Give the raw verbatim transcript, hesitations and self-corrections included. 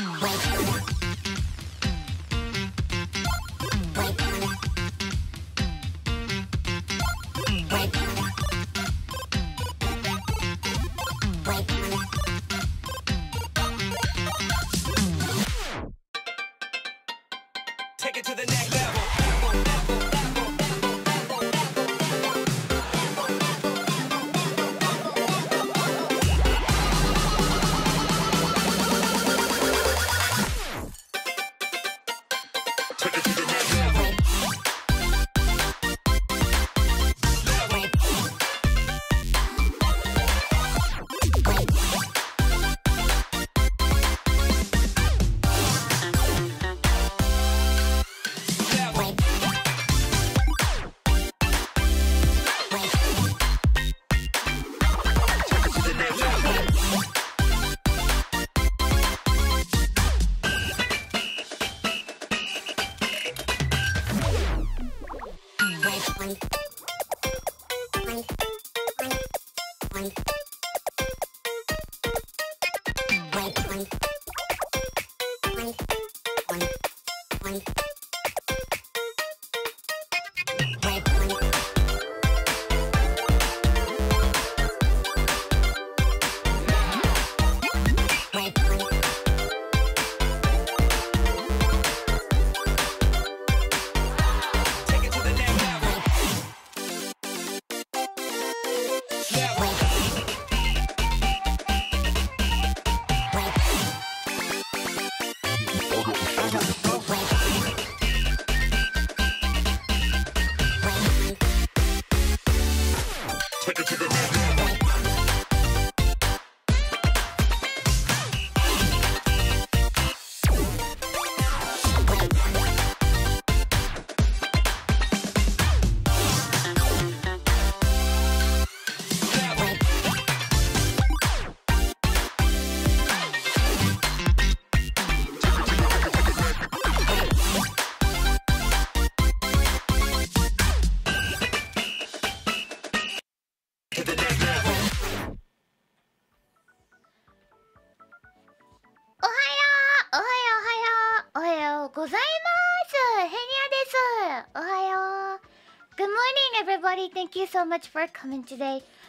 Take it to the next level. One, one, one, one. Good morning, everybody. Thank you so much for coming today.